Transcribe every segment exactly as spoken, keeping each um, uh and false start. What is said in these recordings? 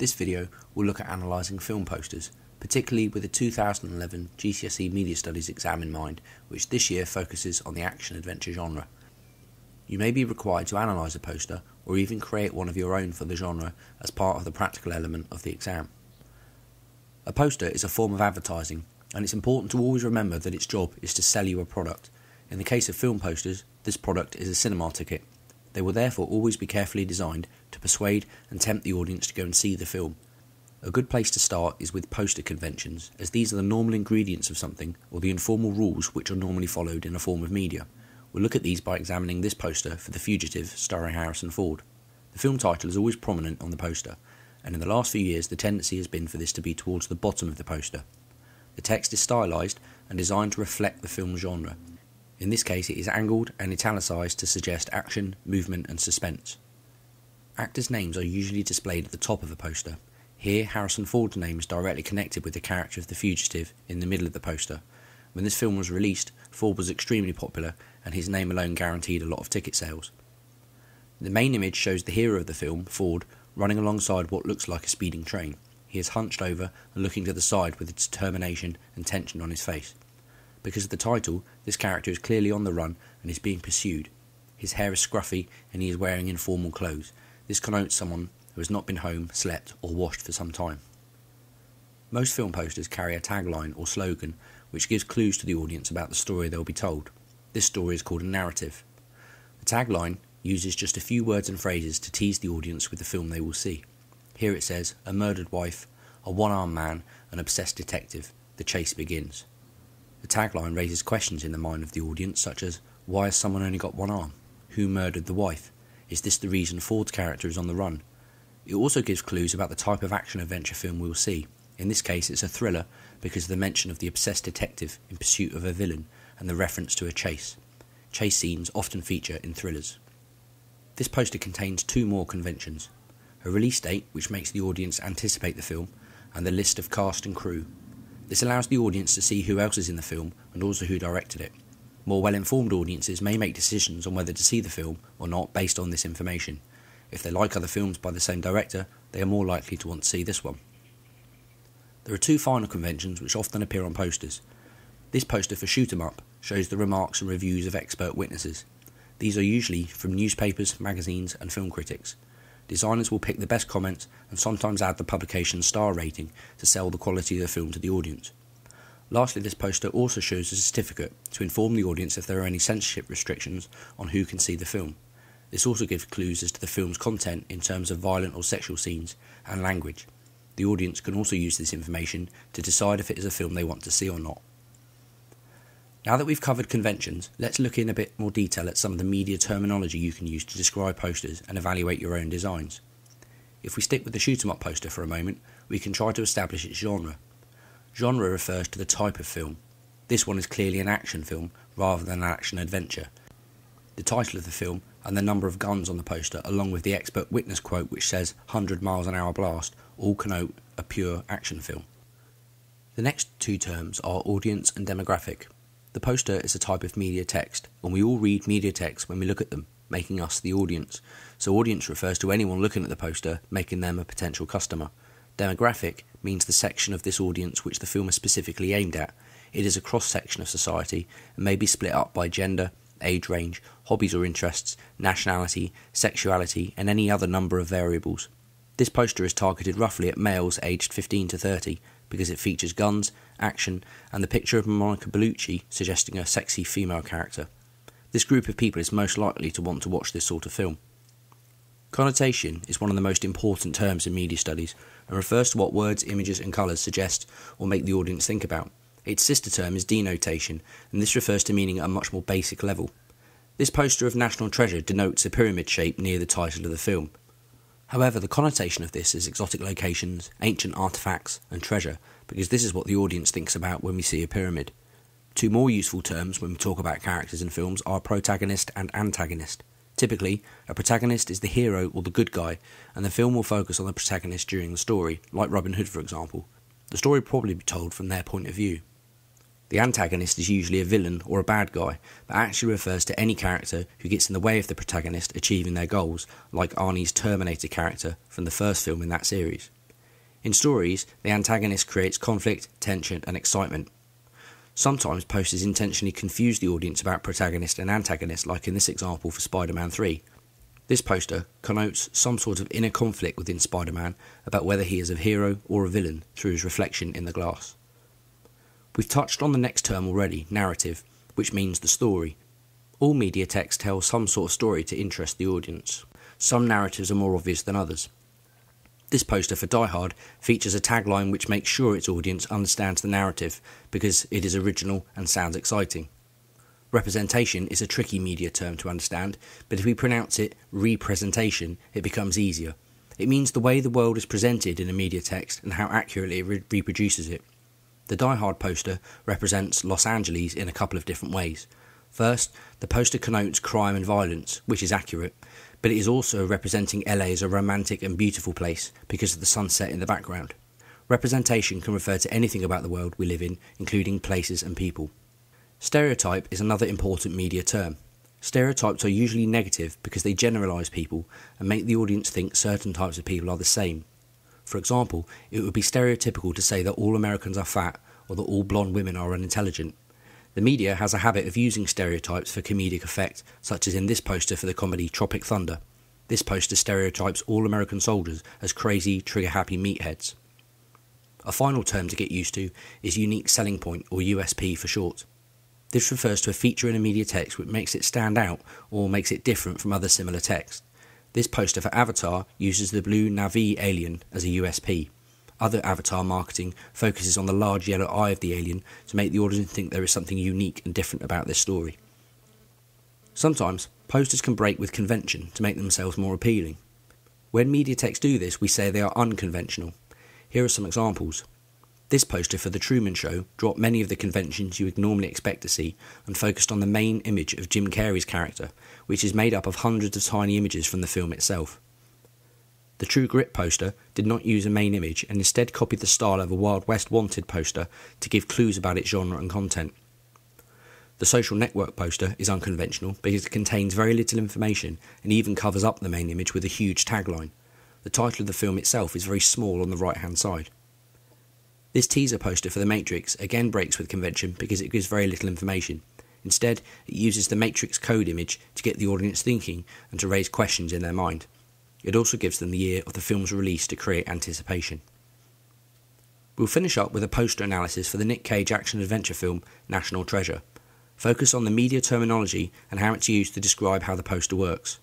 This video will look at analysing film posters, particularly with the two thousand eleven G C S E Media Studies exam in mind, which this year focuses on the action-adventure genre. You may be required to analyse a poster or even create one of your own for the genre as part of the practical element of the exam. A poster is a form of advertising, and it's important to always remember that its job is to sell you a product. In the case of film posters, this product is a cinema ticket. They will therefore always be carefully designed to persuade and tempt the audience to go and see the film. A good place to start is with poster conventions, as these are the normal ingredients of something or the informal rules which are normally followed in a form of media. We'll look at these by examining this poster for The Fugitive starring Harrison Ford. The film title is always prominent on the poster, and in the last few years the tendency has been for this to be towards the bottom of the poster. The text is stylised and designed to reflect the film genre. In this case it is angled and italicised to suggest action, movement and suspense. Actors' names are usually displayed at the top of the poster. Here, Harrison Ford's name is directly connected with the character of The Fugitive in the middle of the poster. When this film was released, Ford was extremely popular, and his name alone guaranteed a lot of ticket sales. The main image shows the hero of the film, Ford, running alongside what looks like a speeding train. He is hunched over and looking to the side with determination and tension on his face. Because of the title, this character is clearly on the run and is being pursued. His hair is scruffy and he is wearing informal clothes. This connotes someone who has not been home, slept or washed for some time. Most film posters carry a tagline or slogan which gives clues to the audience about the story they will be told. This story is called a narrative. The tagline uses just a few words and phrases to tease the audience with the film they will see. Here it says, a murdered wife, a one-armed man, an obsessed detective, the chase begins. The tagline raises questions in the mind of the audience such as, why has someone only got one arm? Who murdered the wife? Is this the reason Ford's character is on the run? It also gives clues about the type of action-adventure film we will see. In this case it's a thriller because of the mention of the obsessed detective in pursuit of a villain and the reference to a chase. Chase scenes often feature in thrillers. This poster contains two more conventions. A release date, which makes the audience anticipate the film, and the list of cast and crew. This allows the audience to see who else is in the film and also who directed it. More well-informed audiences may make decisions on whether to see the film or not based on this information. If they like other films by the same director, they are more likely to want to see this one. There are two final conventions which often appear on posters. This poster for Shoot 'em Up shows the remarks and reviews of expert witnesses. These are usually from newspapers, magazines and film critics. Designers will pick the best comments and sometimes add the publication's star rating to sell the quality of the film to the audience. Lastly, this poster also shows a certificate to inform the audience if there are any censorship restrictions on who can see the film. This also gives clues as to the film's content in terms of violent or sexual scenes and language. The audience can also use this information to decide if it is a film they want to see or not. Now that we've covered conventions, let's look in a bit more detail at some of the media terminology you can use to describe posters and evaluate your own designs. If we stick with the Shoot 'em Up poster for a moment, we can try to establish its genre. Genre refers to the type of film. This one is clearly an action film rather than an action adventure. The title of the film and the number of guns on the poster, along with the expert witness quote which says one hundred miles an hour blast, all connote a pure action film. The next two terms are audience and demographic. The poster is a type of media text, and we all read media text when we look at them, making us the audience. So audience refers to anyone looking at the poster, making them a potential customer. Demographic means the section of this audience which the film is specifically aimed at. It is a cross-section of society, and may be split up by gender, age range, hobbies or interests, nationality, sexuality, and any other number of variables. This poster is targeted roughly at males aged fifteen to thirty, because it features guns, action, and the picture of Monica Bellucci suggesting a sexy female character. This group of people is most likely to want to watch this sort of film. Connotation is one of the most important terms in media studies and refers to what words, images and colours suggest or make the audience think about. Its sister term is denotation, and this refers to meaning at a much more basic level. This poster of National Treasure denotes a pyramid shape near the title of the film. However, the connotation of this is exotic locations, ancient artefacts and treasure, because this is what the audience thinks about when we see a pyramid. Two more useful terms when we talk about characters in films are protagonist and antagonist. Typically, a protagonist is the hero or the good guy, and the film will focus on the protagonist during the story, like Robin Hood for example. The story will probably be told from their point of view. The antagonist is usually a villain or a bad guy, but actually refers to any character who gets in the way of the protagonist achieving their goals, like Arnie's Terminator character from the first film in that series. In stories, the antagonist creates conflict, tension and excitement. Sometimes posters intentionally confuse the audience about protagonist and antagonist, like in this example for Spider-Man three. This poster connotes some sort of inner conflict within Spider-Man about whether he is a hero or a villain through his reflection in the glass. We've touched on the next term already, narrative, which means the story. All media text tells some sort of story to interest the audience. Some narratives are more obvious than others. This poster for Die Hard features a tagline which makes sure its audience understands the narrative because it is original and sounds exciting. Representation is a tricky media term to understand, but if we pronounce it representation, it becomes easier. It means the way the world is presented in a media text and how accurately it re reproduces it. The Die Hard poster represents Los Angeles in a couple of different ways. First, the poster connotes crime and violence, which is accurate, but it is also representing L A as a romantic and beautiful place because of the sunset in the background. Representation can refer to anything about the world we live in, including places and people. Stereotype is another important media term. Stereotypes are usually negative because they generalise people and make the audience think certain types of people are the same. For example, it would be stereotypical to say that all Americans are fat or that all blonde women are unintelligent. The media has a habit of using stereotypes for comedic effect, such as in this poster for the comedy Tropic Thunder. This poster stereotypes all American soldiers as crazy, trigger-happy meatheads. A final term to get used to is unique selling point, or U S P for short. This refers to a feature in a media text which makes it stand out or makes it different from other similar texts. This poster for Avatar uses the blue Na'vi alien as a U S P. Other Avatar marketing focuses on the large yellow eye of the alien to make the audience think there is something unique and different about this story. Sometimes, posters can break with convention to make themselves more appealing. When media texts do this, we say they are unconventional. Here are some examples. This poster for The Truman Show dropped many of the conventions you would normally expect to see and focused on the main image of Jim Carrey's character, which is made up of hundreds of tiny images from the film itself. The True Grit poster did not use a main image and instead copied the style of a Wild West Wanted poster to give clues about its genre and content. The Social Network poster is unconventional because it contains very little information and even covers up the main image with a huge tagline. The title of the film itself is very small on the right hand side. This teaser poster for The Matrix again breaks with convention because it gives very little information. Instead, it uses the Matrix code image to get the audience thinking and to raise questions in their mind. It also gives them the year of the film's release to create anticipation. We'll finish up with a poster analysis for the Nick Cage action-adventure film National Treasure. Focus on the media terminology and how it's used to describe how the poster works.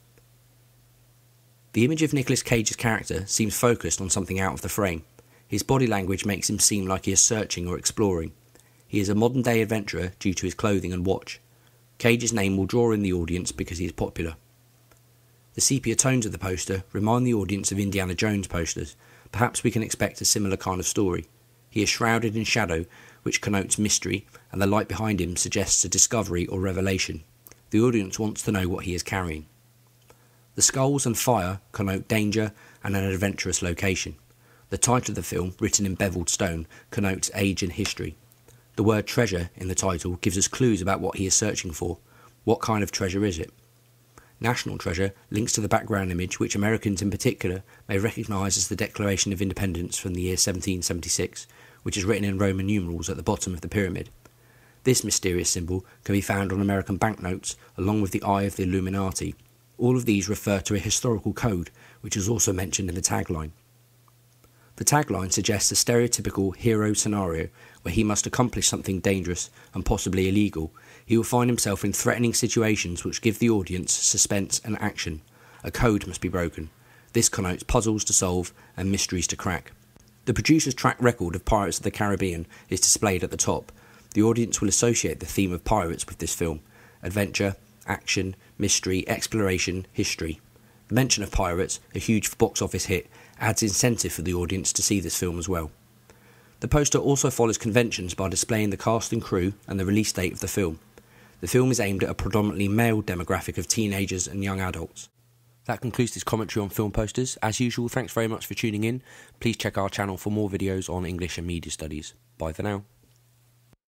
The image of Nicolas Cage's character seems focused on something out of the frame. His body language makes him seem like he is searching or exploring. He is a modern-day adventurer due to his clothing and watch. Cage's name will draw in the audience because he is popular. The sepia tones of the poster remind the audience of Indiana Jones posters. Perhaps we can expect a similar kind of story. He is shrouded in shadow, which connotes mystery, and the light behind him suggests a discovery or revelation. The audience wants to know what he is carrying. The skulls and fire connote danger and an adventurous location. The title of the film, written in beveled stone, connotes age and history. The word treasure in the title gives us clues about what he is searching for. What kind of treasure is it? National Treasure links to the background image which Americans in particular may recognise as the Declaration of Independence from the year seventeen seventy-six, which is written in Roman numerals at the bottom of the pyramid. This mysterious symbol can be found on American banknotes along with the eye of the Illuminati. All of these refer to a historical code which is also mentioned in the tagline. The tagline suggests a stereotypical hero scenario where he must accomplish something dangerous and possibly illegal. He will find himself in threatening situations which give the audience suspense and action. A code must be broken. This connotes puzzles to solve and mysteries to crack. The producer's track record of Pirates of the Caribbean is displayed at the top. The audience will associate the theme of pirates with this film. Adventure, action, mystery, exploration, history. The mention of Pirates, a huge box office hit, adds incentive for the audience to see this film as well. The poster also follows conventions by displaying the cast and crew and the release date of the film. The film is aimed at a predominantly male demographic of teenagers and young adults. That concludes this commentary on film posters. As usual, thanks very much for tuning in. Please check our channel for more videos on English and media studies. Bye for now.